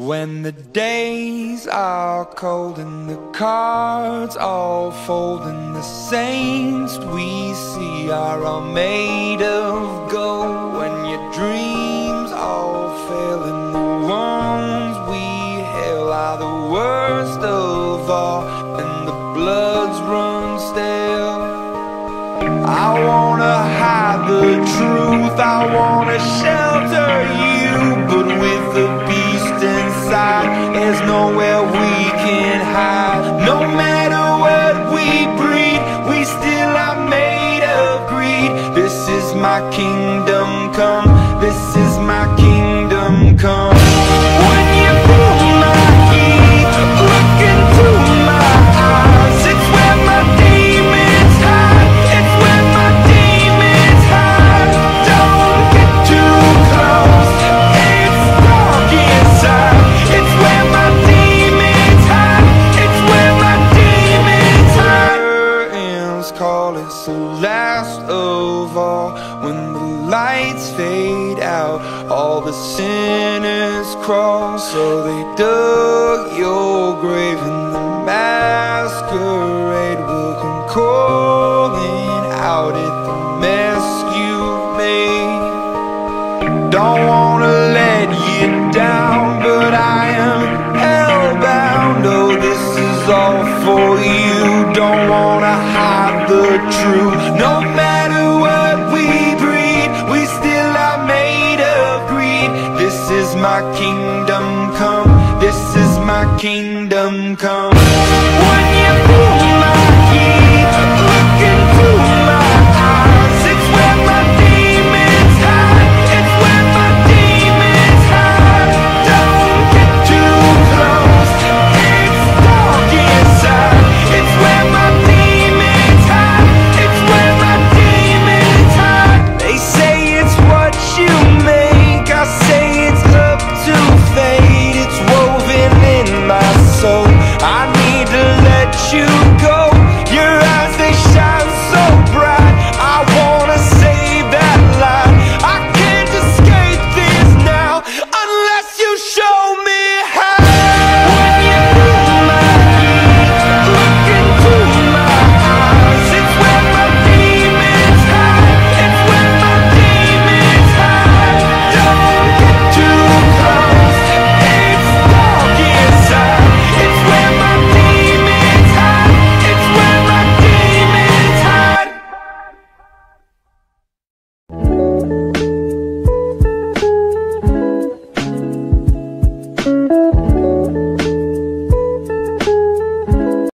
When the days are cold and the cards all fold, and the saints we see are all made of gold, when your dreams all fail and the wrongs we hail are the worst of all, and the bloods run stale. I wanna hide the truth, I wanna shelter you, but with the inside, there's nowhere we can hide. No matter what we breed, we still are made of greed. This is my kingdom come, this is my kingdom come. When you pull my key, look into my eyes, it's where my demons hide, it's where my demons hide. Don't get too close, it's dark inside, the sinners crawl. So they dug your grave, and the masquerade will come calling out at the mess you made. Don't wanna let you down, but I am hellbound. Oh, this is all for you. Don't wanna hide the truth. No matter what we breed, we still are made of greed. This is my kingdom come, this is my kingdom come.